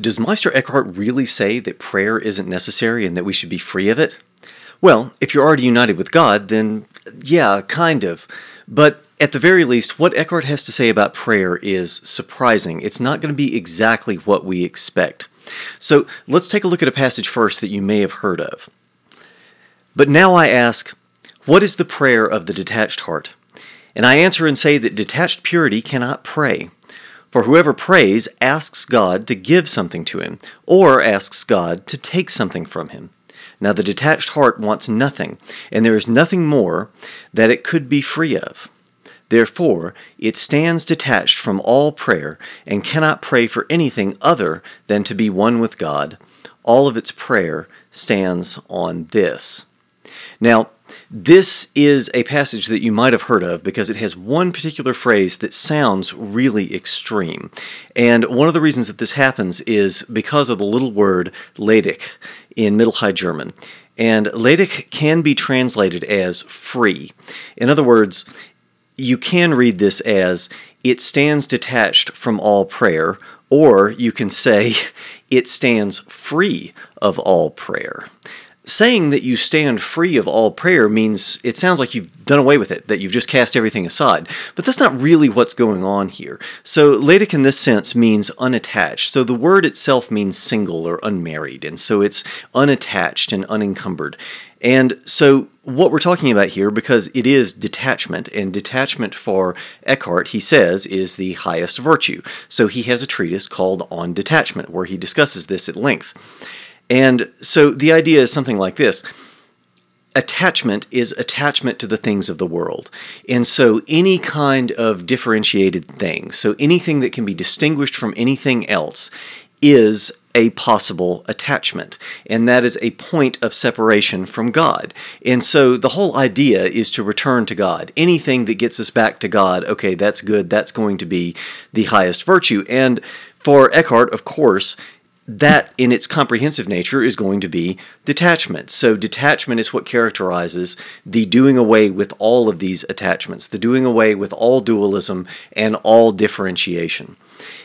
Does Meister Eckhart really say that prayer isn't necessary and that we should be free of it? Well, if you're already united with God, then yeah, kind of. But at the very least, what Eckhart has to say about prayer is surprising. It's not going to be exactly what we expect. So let's take a look at a passage first that you may have heard of. But now I ask, what is the prayer of the detached heart? And I answer and say that detached purity cannot pray. For whoever prays asks God to give something to him, or asks God to take something from him. Now the detached heart wants nothing, and there is nothing more that it could be free of. Therefore, it stands detached from all prayer, and cannot pray for anything other than to be one with God. All of its prayer stands on this. Now, this is a passage that you might have heard of because it has one particular phrase that sounds really extreme. And one of the reasons that this happens is because of the little word ledig in Middle High German. And ledig can be translated as free. In other words, you can read this as, it stands detached from all prayer, or you can say, it stands free of all prayer. Saying that you stand free of all prayer means it sounds like you've done away with it, that you've just cast everything aside. But that's not really what's going on here. So ledig in this sense means unattached. So the word itself means single or unmarried, and so it's unattached and unencumbered. And so what we're talking about here, because it is detachment, and detachment for Eckhart, he says, is the highest virtue. So he has a treatise called On Detachment, where he discusses this at length. And so the idea is something like this. Attachment is attachment to the things of the world. And so any kind of differentiated thing, so anything that can be distinguished from anything else, is a possible attachment. And that is a point of separation from God. And so the whole idea is to return to God. Anything that gets us back to God, okay, that's good, that's going to be the highest virtue. And for Eckhart, of course, that, in its comprehensive nature, is going to be detachment. So detachment is what characterizes the doing away with all of these attachments, the doing away with all dualism and all differentiation.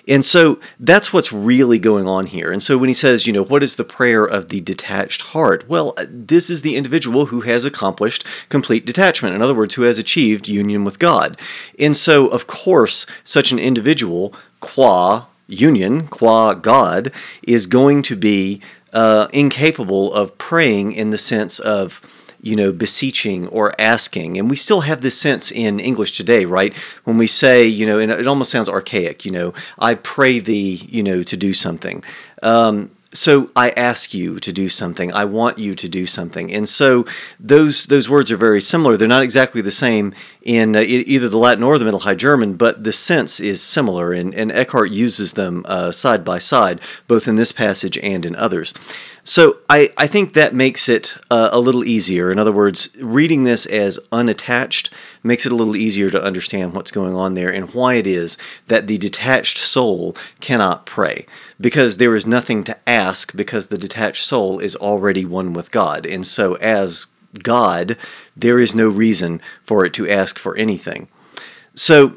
And so that's what's really going on here. And so when he says, you know, what is the prayer of the detached heart? Well, this is the individual who has accomplished complete detachment. In other words, who has achieved union with God. And so, of course, such an individual, qua union, qua God, is going to be incapable of praying in the sense of, you know, beseeching or asking. And we still have this sense in English today, right? When we say, you know, and it almost sounds archaic, you know, I pray thee, you know, to do something. So I ask you to do something. I want you to do something. And so those words are very similar. They're not exactly the same in either the Latin or the Middle High German, but the sense is similar, and Eckhart uses them side by side, both in this passage and in others. So I think that makes it a little easier. In other words, reading this as unattached makes it a little easier to understand what's going on there and why it is that the detached soul cannot pray, because there is nothing to ask, because the detached soul is already one with God. And so as God, there is no reason for it to ask for anything. So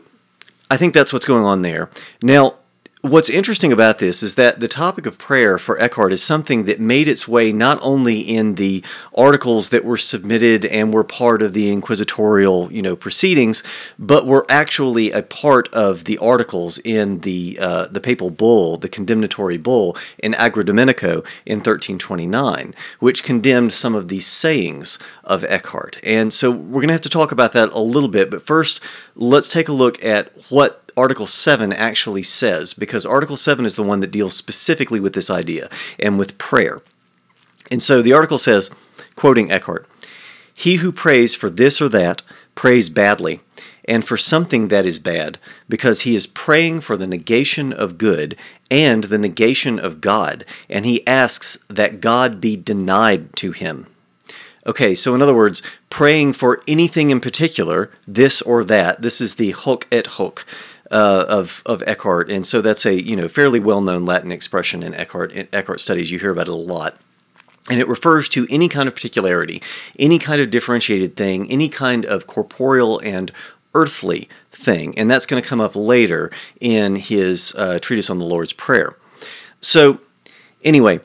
I think that's what's going on there. Now, what's interesting about this is that the topic of prayer for Eckhart is something that made its way not only in the articles that were submitted and were part of the inquisitorial, you know, proceedings, but were actually a part of the articles in the papal bull, the condemnatory bull in Agro Domenico in 1329, which condemned some of these sayings of Eckhart. And so we're going to have to talk about that a little bit, but first let's take a look at what Article 7 actually says, because Article 7 is the one that deals specifically with this idea and with prayer. And so the article says, quoting Eckhart, "He who prays for this or that prays badly, and for something that is bad, because he is praying for the negation of good and the negation of God, and he asks that God be denied to him." Okay, so in other words, praying for anything in particular, this or that, this is the hoc et hoc of Eckhart, and so that's a, you know, fairly well-known Latin expression in Eckhart studies. You hear about it a lot. And it refers to any kind of particularity, any kind of differentiated thing, any kind of corporeal and earthly thing, and that's going to come up later in his treatise on the Lord's Prayer. So anyway,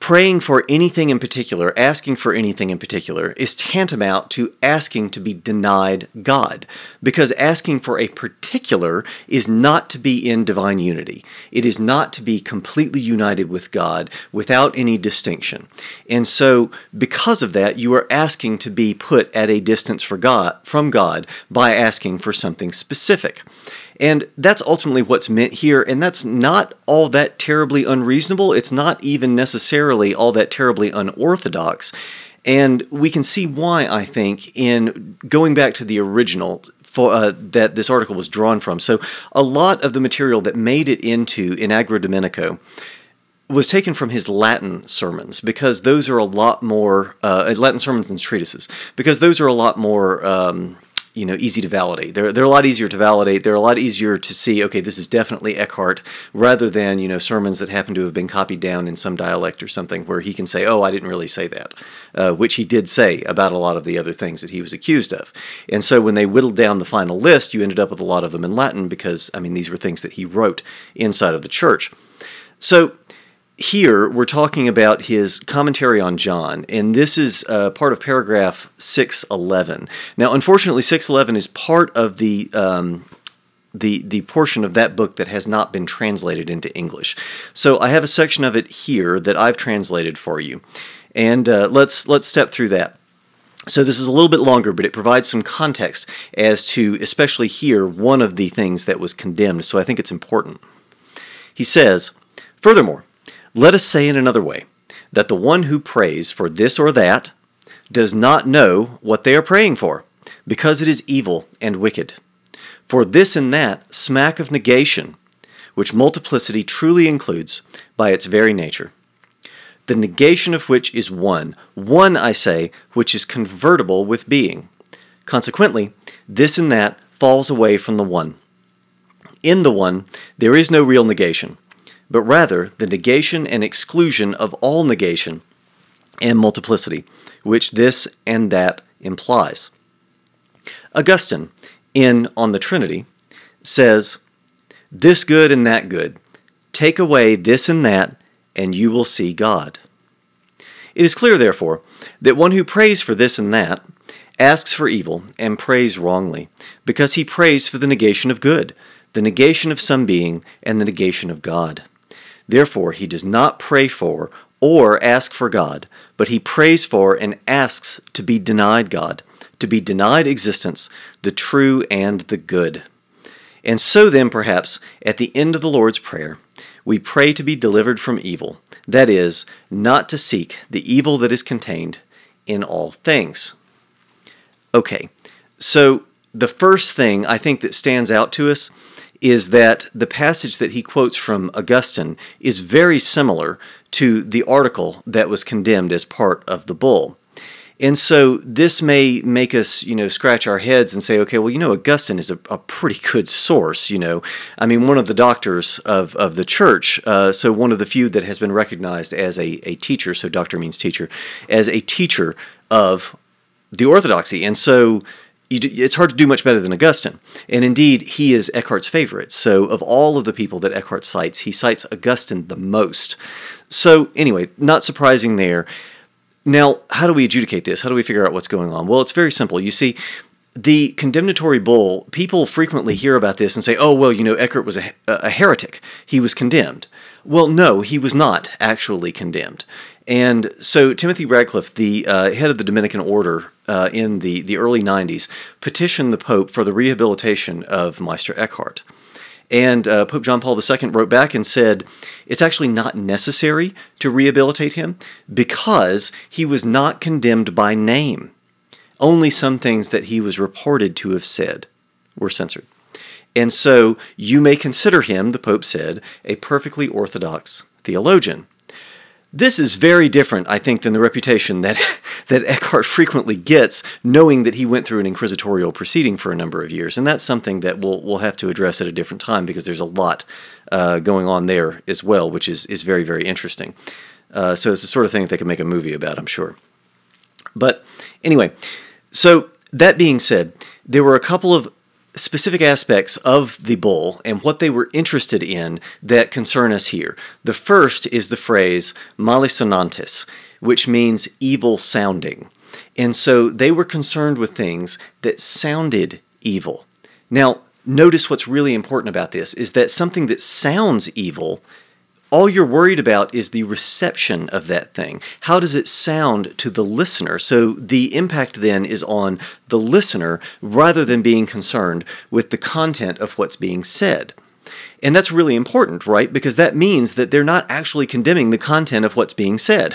praying for anything in particular, asking for anything in particular, is tantamount to asking to be denied God, because asking for a particular is not to be in divine unity. It is not to be completely united with God without any distinction. And so, because of that, you are asking to be put at a distance from God by asking for something specific. And that's ultimately what's meant here, and that's not all that terribly unreasonable. It's not even necessarily all that terribly unorthodox. And we can see why, I think, in going back to the original that this article was drawn from. So a lot of the material that made it into In Agro Domenico was taken from his Latin sermons, because those are a lot more, Latin sermons and treatises, because those are a lot more easy to validate. They're a lot easier to validate. They're a lot easier to see, okay, this is definitely Eckhart, rather than, sermons that happen to have been copied down in some dialect or something where he can say, oh, I didn't really say that, which he did say about a lot of the other things that he was accused of. And so when they whittled down the final list, you ended up with a lot of them in Latin because, these were things that he wrote inside of the church. So here we're talking about his commentary on John, and this is part of paragraph 611. Now, unfortunately, 611 is part of the portion of that book that has not been translated into English. So I have a section of it here that I've translated for you, and let's step through that. So this is a little bit longer, but it provides some context as to, especially here, one of the things that was condemned. So I think it's important. He says, "Furthermore, let us say in another way, that the one who prays for this or that does not know what they are praying for, because it is evil and wicked. For this and that smack of negation, which multiplicity truly includes by its very nature. The negation of which is one, I say, which is convertible with being. Consequently, this and that falls away from the one. In the one, there is no real negation, but rather the negation and exclusion of all negation and multiplicity, which this and that implies." Augustine, in On the Trinity, says, "This good and that good, take away this and that, and you will see God. It is clear, therefore, that one who prays for this and that asks for evil and prays wrongly, because he prays for the negation of good, the negation of some being, and the negation of God. Therefore, he does not pray for or ask for God, but he prays for and asks to be denied God, to be denied existence, the true and the good. And so then, perhaps, at the end of the Lord's Prayer, we pray to be delivered from evil, that is, not to seek the evil that is contained in all things." Okay, so the first thing I think that stands out to us is that the passage that he quotes from Augustine is very similar to the article that was condemned as part of the bull. And so this may make us, scratch our heads and say, okay, well, Augustine is a pretty good source, one of the doctors of the church, so one of the few that has been recognized as a teacher, so doctor means teacher, as a teacher of the orthodoxy. And so it's hard to do much better than Augustine. And indeed, he is Eckhart's favorite. So of all of the people that Eckhart cites, he cites Augustine the most. So anyway, not surprising there. Now, how do we adjudicate this? How do we figure out what's going on? Well, it's very simple. You see, the condemnatory bull, people frequently hear about this and say, oh, well, Eckhart was a heretic. He was condemned. Well, no, he was not actually condemned. And so Timothy Radcliffe, the head of the Dominican order in the early 90s, petitioned the Pope for the rehabilitation of Meister Eckhart. And Pope John Paul II wrote back and said, it's actually not necessary to rehabilitate him because he was not condemned by name. Only some things that he was reported to have said were censored. And so you may consider him, the Pope said, a perfectly orthodox theologian. This is very different, I think, than the reputation that Eckhart frequently gets, knowing that he went through an inquisitorial proceeding for a number of years. And that's something that we'll have to address at a different time, because there's a lot going on there as well, which is very, very interesting. So it's the sort of thing that they could make a movie about, I'm sure. But anyway, so that being said, there were a couple of specific aspects of the bull and what they were interested in that concern us here. The first is the phrase malisonantes, which means evil sounding. And so they were concerned with things that sounded evil. Now, notice what's really important about this is that something that sounds evil, all you're worried about is the reception of that thing. How does it sound to the listener? So the impact then is on the listener rather than being concerned with the content of what's being said. And that's really important, right? Because that means that they're not actually condemning the content of what's being said.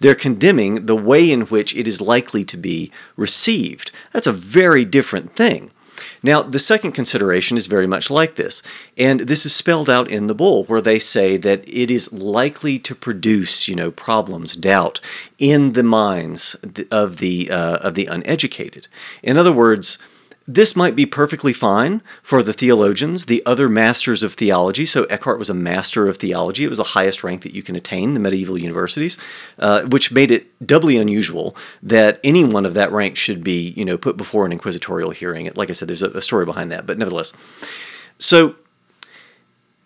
They're condemning the way in which it is likely to be received. That's a very different thing. Now, the second consideration is very much like this, and this is spelled out in the bull, where they say that it is likely to produce, problems, doubt, in the minds of the uneducated. In other words, this might be perfectly fine for the theologians, the other masters of theology. So Eckhart was a master of theology. It was the highest rank that you can attain in the medieval universities, which made it doubly unusual that anyone of that rank should be, put before an inquisitorial hearing. Like I said, there's a story behind that, but nevertheless. So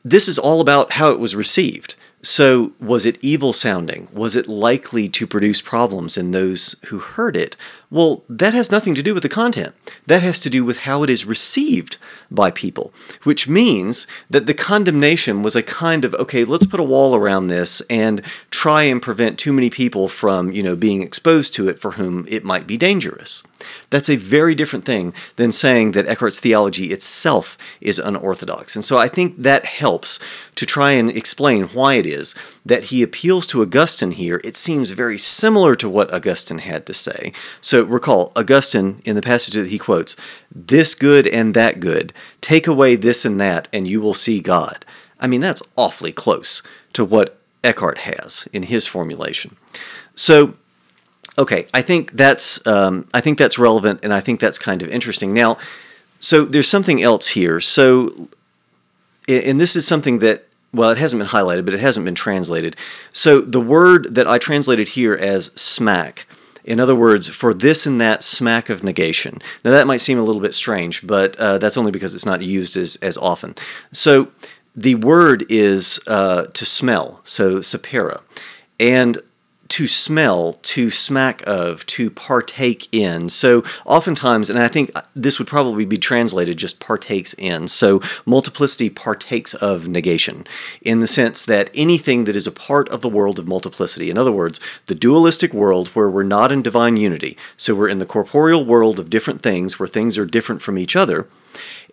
this is all about how it was received. So was it evil sounding? Was it likely to produce problems in those who heard it? Well, that has nothing to do with the content. That has to do with how it is received by people, which means that the condemnation was a kind of, okay, let's put a wall around this and try and prevent too many people from, being exposed to it for whom it might be dangerous. That's a very different thing than saying that Eckhart's theology itself is unorthodox. And so I think that helps to try and explain why it is that he appeals to Augustine here. It seems very similar to what Augustine had to say. So recall, Augustine, in the passage that he quotes, "This good and that good, take away this and that, and you will see God." I mean, that's awfully close to what Eckhart has in his formulation. So, okay, I think that's relevant, and I think that's kind of interesting. Now, so there's something else here. So, and this is something that, well, it hasn't been highlighted, but it hasn't been translated. So the word that I translated here as smack, in other words, for this and that smack of negation. Now, that might seem a little bit strange, but that's only because it's not used as often. So the word is to smell, so sapera. And to smell, to smack of, to partake in. So oftentimes, and I think this would probably be translated just partakes in, so multiplicity partakes of negation, in the sense that anything that is a part of the world of multiplicity, in other words, the dualistic world where we're not in divine unity, so we're in the corporeal world of different things, where things are different from each other,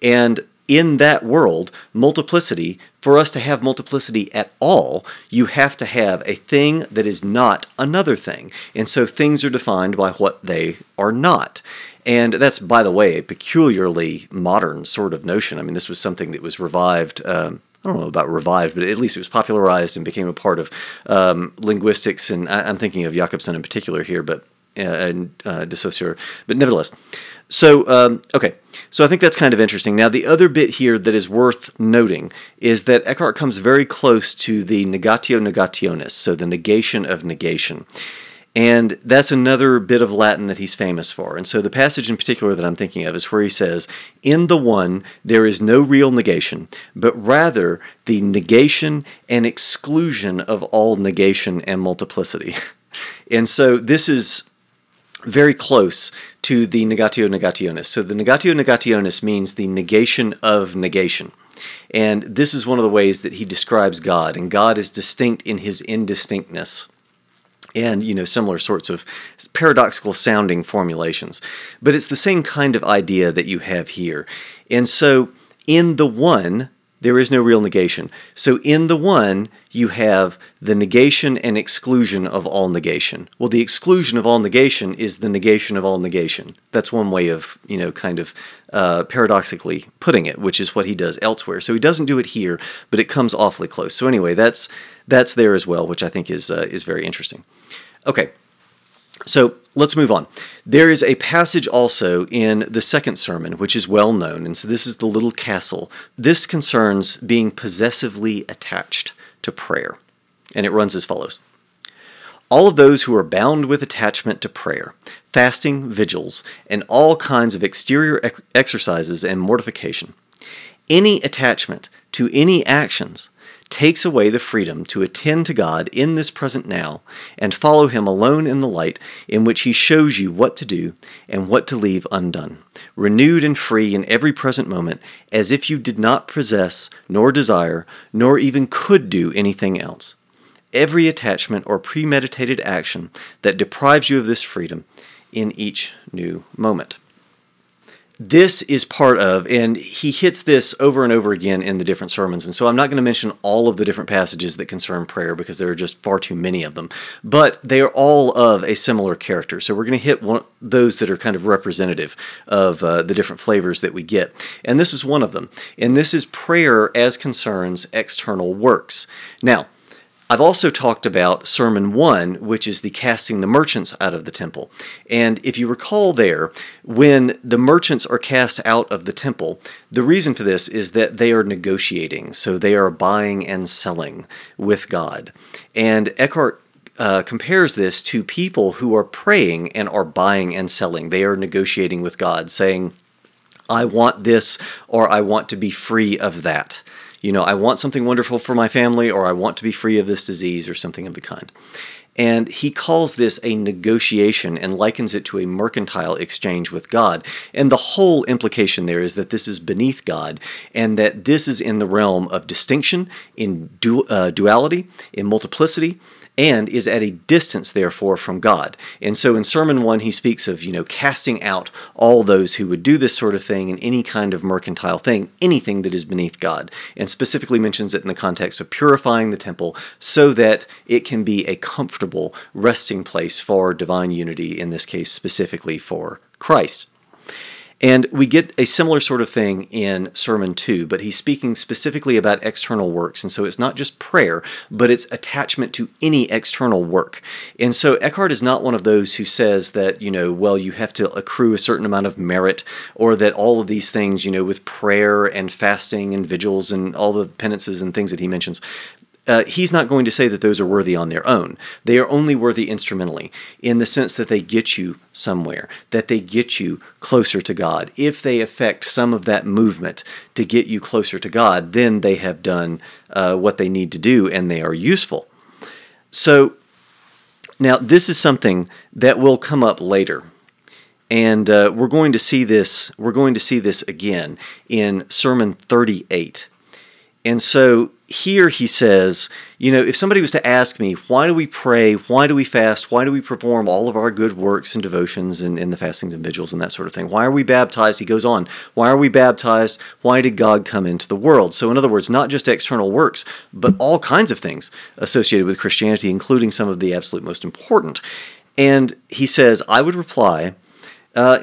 and in that world, multiplicity, for us to have multiplicity at all, you have to have a thing that is not another thing. And so things are defined by what they are not. And that's, by the way, a peculiarly modern sort of notion. I mean, this was something that was revived, I don't know about revived, but at least it was popularized and became a part of linguistics. And I'm thinking of Jakobson in particular here, but de Saussure, but nevertheless. So, okay. So I think that's kind of interesting. Now, the other bit here that is worth noting is that Eckhart comes very close to the negatio negationis, so the negation of negation. And that's another bit of Latin that he's famous for. And so the passage in particular that I'm thinking of is where he says, "In the one there is no real negation, but rather the negation and exclusion of all negation and multiplicity." And so this is very close to the negatio negationis. So the negatio negationis means the negation of negation. And this is one of the ways that he describes God, and God is distinct in his indistinctness. And, similar sorts of paradoxical sounding formulations. But it's the same kind of idea that you have here. And so in the one, there is no real negation. So in the one, you have the negation and exclusion of all negation. Well, the exclusion of all negation is the negation of all negation. That's one way of, kind of paradoxically putting it, which is what he does elsewhere. So he doesn't do it here, but it comes awfully close. So anyway, that's there as well, which I think is very interesting. Okay. So let's move on. There is a passage also in the second sermon, which is well known, and so this is the little castle. This concerns being possessively attached to prayer, and it runs as follows. "All of those who are bound with attachment to prayer fasting, vigils, and all kinds of exterior exercises and mortification. Any attachment to any actions takes away the freedom to attend to God in this present now and follow Him alone in the light in which He shows you what to do and what to leave undone, renewed and free in every present moment, as if you did not possess, nor desire, nor even could do anything else. Every attachment or premeditated action that deprives you of this freedom in each new moment. This is part of, and he hits this over and over again in the different sermons, and so I'm not going to mention all of the different passages that concern prayer because there are just far too many of them, but they are all of a similar character. So we're going to hit those that are kind of representative of the different flavors that we get. And this is one of them, and this is prayer as concerns external works. Now, I've also talked about Sermon 1, which is the casting the merchants out of the temple. And if you recall there, when the merchants are cast out of the temple, the reason for this is that they are negotiating. So they are buying and selling with God. And Eckhart compares this to people who are praying and are buying and selling. They are negotiating with God, saying, I want this, or I want to be free of that. You know, I want something wonderful for my family, or I want to be free of this disease, or something of the kind. And he calls this a negotiation and likens it to a mercantile exchange with God. And the whole implication there is that this is beneath God, and that this is in the realm of distinction, in duality, in multiplicity, and is at a distance, therefore, from God. And so in Sermon 1, he speaks of, you know, casting out all those who would do this sort of thing and any kind of mercantile thing, anything that is beneath God, and specifically mentions it in the context of purifying the temple so that it can be a comfortable resting place for divine unity, in this case specifically for Christ. And we get a similar sort of thing in Sermon 2, but he's speaking specifically about external works. And so it's not just prayer, but it's attachment to any external work. And so Eckhart is not one of those who says that, you know, well, you have to accrue a certain amount of merit, or that all of these things, you know, with prayer and fasting and vigils and all the penances and things that he mentions, he's not going to say that those are worthy on their own. They are only worthy instrumentally, in the sense that they get you somewhere, that they get you closer to God. If they affect some of that movement to get you closer to God, then they have done what they need to do, and they are useful. So now this is something that will come up later. And we're going to see this. We're going to see this again in Sermon 38. And so here he says, you know, if somebody was to ask me, why do we pray, why do we fast, why do we perform all of our good works and devotions and the fastings and vigils and that sort of thing? Why are we baptized? He goes on, why are we baptized? Why did God come into the world? So in other words, not just external works, but all kinds of things associated with Christianity, including some of the absolute most important. And he says, I would reply,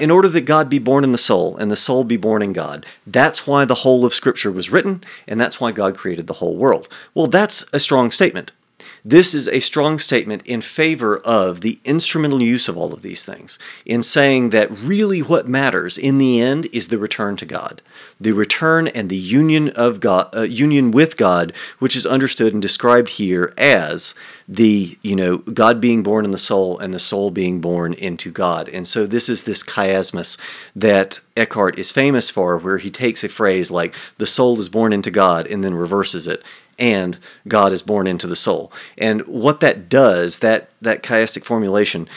in order that God be born in the soul, and the soul be born in God. That's why the whole of Scripture was written, and that's why God created the whole world. Well, that's a strong statement. This is a strong statement in favor of the instrumental use of all of these things, in saying that really what matters in the end is the return to God, the return and the union of God, union with God, which is understood and described here as the, you know, God being born in the soul and the soul being born into God. And so this is this chiasmus that Eckhart is famous for, where he takes a phrase like the soul is born into God and then reverses it, and God is born into the soul. And what that does, that chiastic formulation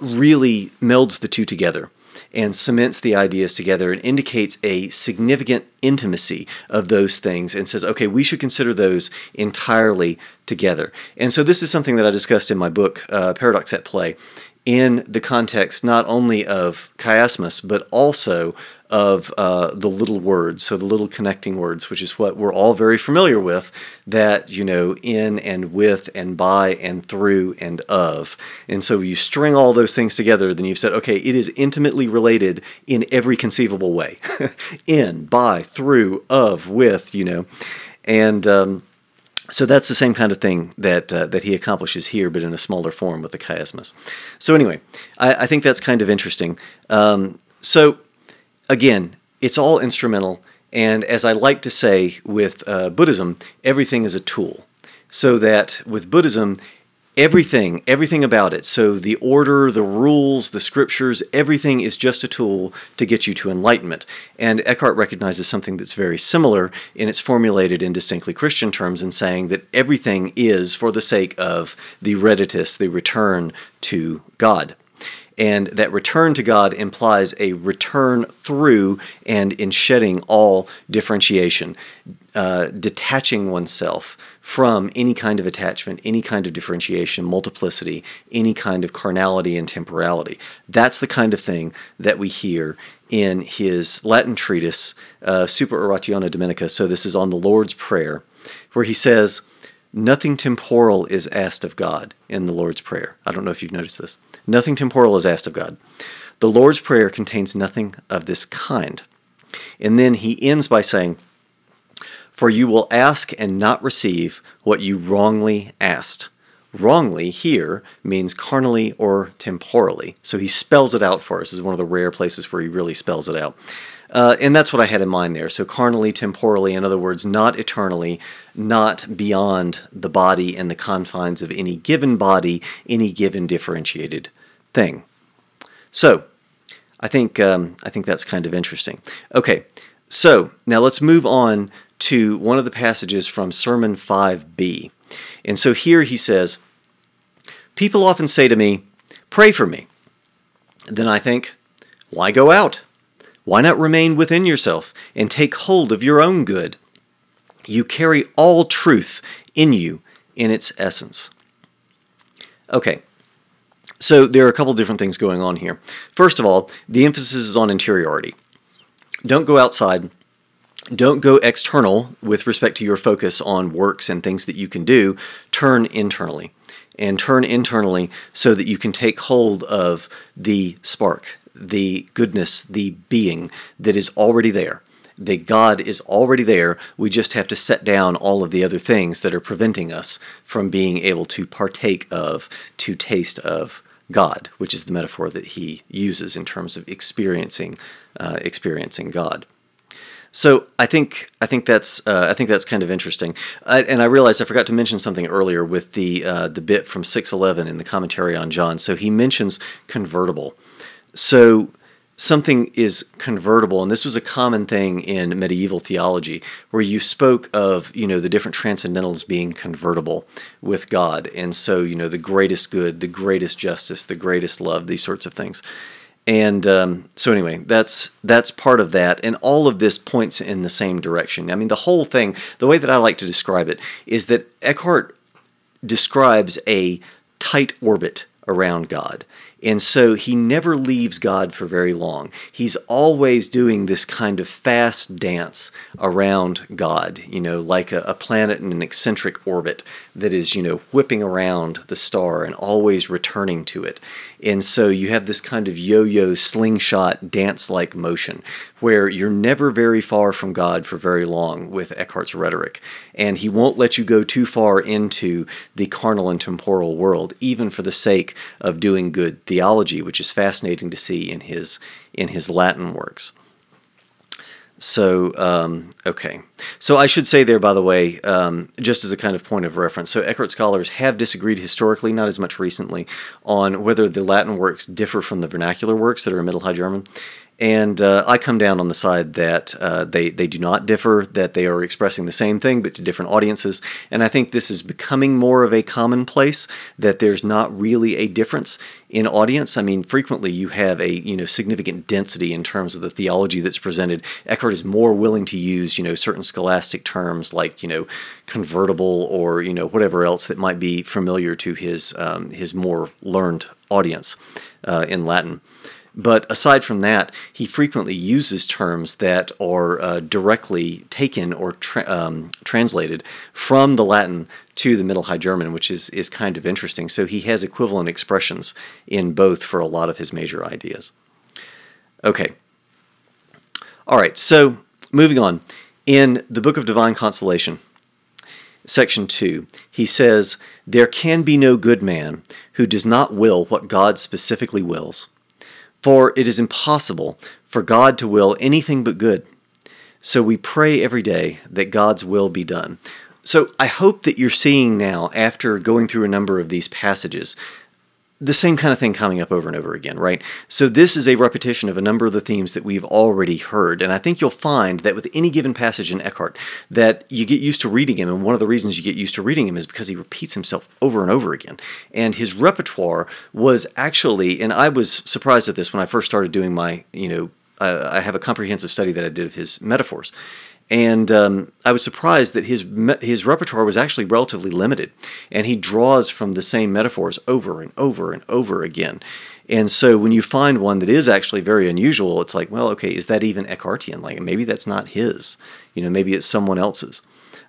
really melds the two together and cements the ideas together and indicates a significant intimacy of those things and says, okay, we should consider those entirely together. And so this is something that I discussed in my book, Paradox at Play, in the context not only of chiasmus, but also of the little words, so the little connecting words, which is what we're all very familiar with, that, you know, in and with and by and through and of. And so you string all those things together, then you've said, okay, it is intimately related in every conceivable way. In, by, through, of, with, you know. And so that's the same kind of thing that that he accomplishes here, but in a smaller form with the chiasmus. So anyway, I think that's kind of interesting. So again, it's all instrumental, and as I like to say with Buddhism, everything is a tool. So that with Buddhism, Everything about it. So the order, the rules, the scriptures, everything is just a tool to get you to enlightenment. And Eckhart recognizes something that's very similar in its formulated in distinctly Christian terms in saying that everything is for the sake of the reditus, the return to God. And that return to God implies a return through and in shedding all differentiation, detaching oneself from any kind of attachment, any kind of differentiation, multiplicity, any kind of carnality and temporality. That's the kind of thing that we hear in his Latin treatise, Super Orationa Dominica, so this is on the Lord's Prayer, where he says, nothing temporal is asked of God in the Lord's Prayer. I don't know if you've noticed this. Nothing temporal is asked of God. The Lord's Prayer contains nothing of this kind. And then he ends by saying, for you will ask and not receive what you wrongly asked. Wrongly here means carnally or temporally. So he spells it out for us. This is one of the rare places where he really spells it out. And that's what I had in mind there. So carnally, temporally, in other words, not eternally, not beyond the body and the confines of any given body, any given differentiated thing. So I think that's kind of interesting. Okay, so now let's move on to one of the passages from Sermon 5b. And so here he says, people often say to me, pray for me. Then I think, why go out? Why not remain within yourself and take hold of your own good? You carry all truth in you in its essence. Okay, so there are a couple different things going on here. First of all, the emphasis is on interiority. Don't go outside. Don't go external with respect to your focus on works and things that you can do. Turn internally, and turn internally so that you can take hold of the spark, the goodness, the being that is already there. The God is already there. We just have to set down all of the other things that are preventing us from being able to partake of, to taste of God, which is the metaphor that he uses in terms of experiencing God. So I think that's kind of interesting, and I realized I forgot to mention something earlier with the bit from 6:11 in the commentary on John. So he mentions convertible. So something is convertible, and this was a common thing in medieval theology, where you spoke of the different transcendentals being convertible with God, and so the greatest good, the greatest justice, the greatest love, these sorts of things. And so anyway, that's part of that, and all of this points in the same direction. I mean, the whole thing, the way that I like to describe it, is that Eckhart describes a tight orbit around God. And so he never leaves God for very long. He's always doing this kind of fast dance around God, like a planet in an eccentric orbit that is, whipping around the star and always returning to it. And so you have this kind of yo-yo slingshot dance-like motion where you're never very far from God for very long with Eckhart's rhetoric. And he won't let you go too far into the carnal and temporal world, even for the sake of doing good theology, which is fascinating to see in his Latin works. So, okay. So I should say there, by the way, just as a kind of point of reference, so Eckhart scholars have disagreed historically, not as much recently, on whether the Latin works differ from the vernacular works that are in Middle High German. And I come down on the side that they do not differ, that they are expressing the same thing but to different audiences. And I think this is becoming more of a commonplace, that there's not really a difference in audience. I mean, frequently you have a significant density in terms of the theology that's presented. Eckhart is more willing to use certain scholastic terms like convertible or whatever else that might be familiar to his more learned audience in Latin. But aside from that, he frequently uses terms that are directly taken or translated from the Latin to the Middle High German, which is kind of interesting. So he has equivalent expressions in both for a lot of his major ideas. Okay. All right, so moving on. In the Book of Divine Consolation, Section 2, he says, "There can be no good man who does not will what God specifically wills. For it is impossible for God to will anything but good. So we pray every day that God's will be done." So I hope that you're seeing now, after going through a number of these passages, the same kind of thing coming up over and over again, right? So this is a repetition of a number of the themes that we've already heard, and I think you'll find that with any given passage in Eckhart that you get used to reading him, and one of the reasons you get used to reading him is because he repeats himself over and over again. And his repertoire was actually, and I was surprised at this when I first started doing my, I have a comprehensive study that I did of his metaphors, and I was surprised that his repertoire was actually relatively limited, and he draws from the same metaphors over and over and over again. And so when you find one that is actually very unusual, it's like, well, okay, is that even Eckhartian? Like, maybe that's not his. Maybe it's someone else's,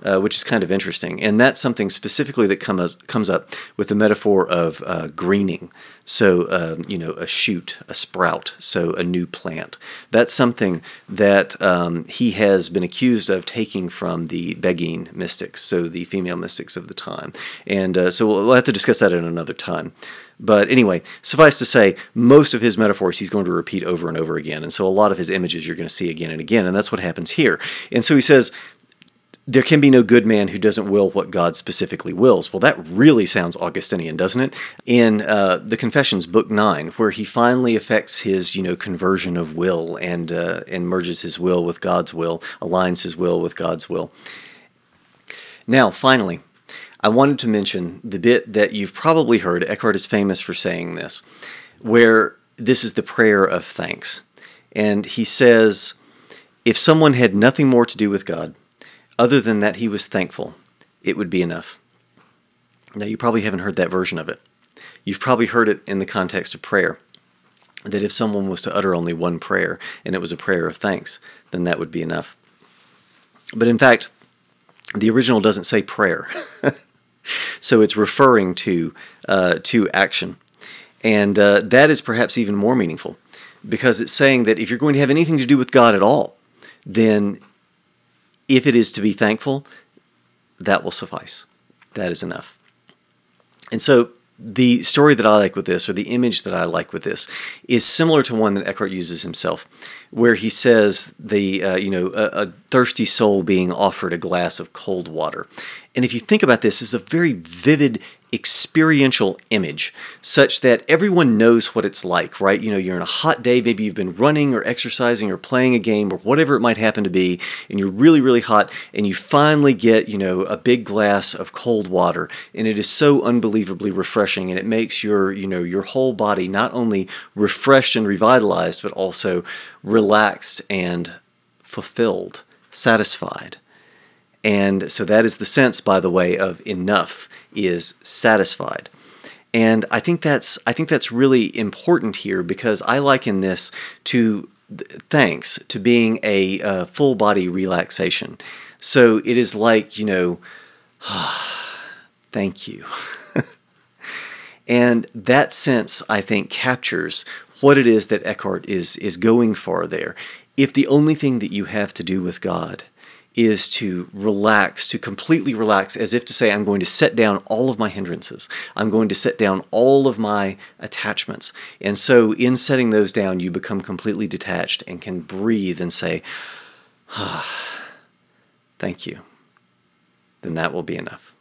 which is kind of interesting. And that's something specifically that comes up with the metaphor of greening. So, a shoot, a sprout, so a new plant. That's something that he has been accused of taking from the Beguine mystics, so the female mystics of the time. And so we'll have to discuss that at another time. But anyway, suffice to say, most of his metaphors he's going to repeat over and over again. And so a lot of his images you're going to see again and again, and that's what happens here. And so he says, there can be no good man who doesn't will what God specifically wills. Well, that really sounds Augustinian, doesn't it? In the Confessions, Book 9, where he finally effects his, conversion of will and merges his will with God's will, aligns his will with God's will. Now, finally, I wanted to mention the bit that you've probably heard. Eckhart is famous for saying this, where this is the prayer of thanks. And he says, if someone had nothing more to do with God, other than that he was thankful, it would be enough. Now, you probably haven't heard that version of it. You've probably heard it in the context of prayer, that if someone was to utter only one prayer, and it was a prayer of thanks, then that would be enough. But in fact, the original doesn't say prayer. So it's referring to action. And that is perhaps even more meaningful, because it's saying that if you're going to have anything to do with God at all, then if it is to be thankful, that will suffice. That is enough. And so the story that I like with this, or the image that I like with this, is similar to one that Eckhart uses himself, where he says the a thirsty soul being offered a glass of cold water. And if you think about this, it's a very vivid, experiential image, such that everyone knows what it's like, right? You're in a hot day, maybe you've been running or exercising or playing a game or whatever it might happen to be, and you're really, really hot, and you finally get, a big glass of cold water, and it is so unbelievably refreshing, and it makes your, your whole body not only refreshed and revitalized, but also relaxed and fulfilled, satisfied. And so that is the sense, by the way, of enough is satisfied. And I think that's really important here, because I liken this to thanks to being a full body relaxation. So it is like, thank you. And that sense, I think, captures what it is that Eckhart is going for there. If the only thing that you have to do with God is to relax, to completely relax, as if to say, I'm going to set down all of my hindrances. I'm going to set down all of my attachments. And so in setting those down, you become completely detached and can breathe and say, thank you. Then that will be enough.